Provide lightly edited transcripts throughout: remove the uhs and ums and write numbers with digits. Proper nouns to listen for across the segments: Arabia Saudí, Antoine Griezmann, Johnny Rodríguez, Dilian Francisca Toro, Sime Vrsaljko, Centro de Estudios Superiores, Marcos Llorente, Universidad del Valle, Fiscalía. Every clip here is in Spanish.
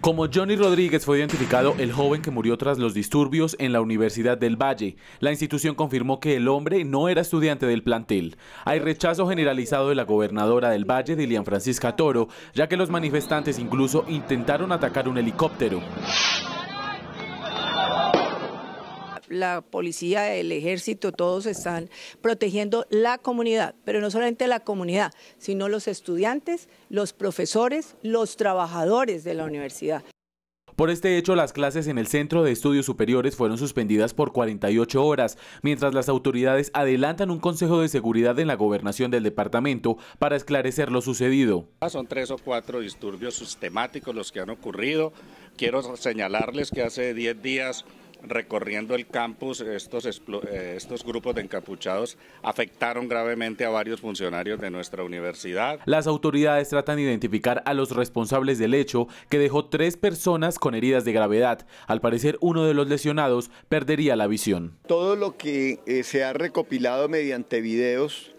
Como Johnny Rodríguez fue identificado el joven que murió tras los disturbios en la Universidad del Valle. La institución confirmó que el hombre no era estudiante del plantel. Hay rechazo generalizado de la gobernadora del Valle, Dilian Francisca Toro, ya que los manifestantes incluso intentaron atacar un helicóptero. La policía, el ejército, todos están protegiendo la comunidad, pero no solamente la comunidad, sino los estudiantes, los profesores, los trabajadores de la universidad. Por este hecho, las clases en el Centro de Estudios Superiores fueron suspendidas por 48 horas, mientras las autoridades adelantan un consejo de seguridad en la gobernación del departamento para esclarecer lo sucedido. Son 3 o 4 disturbios sistemáticos los que han ocurrido. Quiero señalarles que hace 10 días... recorriendo el campus, estos grupos de encapuchados afectaron gravemente a varios funcionarios de nuestra universidad. Las autoridades tratan de identificar a los responsables del hecho, que dejó 3 personas con heridas de gravedad. Al parecer, uno de los lesionados perdería la visión. Todo lo que se ha recopilado mediante videos,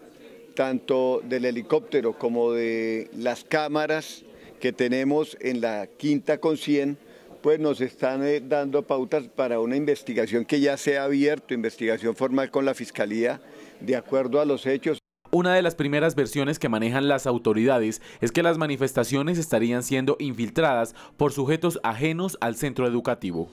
tanto del helicóptero como de las cámaras que tenemos en la quinta con 100, pues nos están dando pautas para una investigación que ya se ha abierto, investigación formal con la Fiscalía, de acuerdo a los hechos. Una de las primeras versiones que manejan las autoridades es que las manifestaciones estarían siendo infiltradas por sujetos ajenos al centro educativo.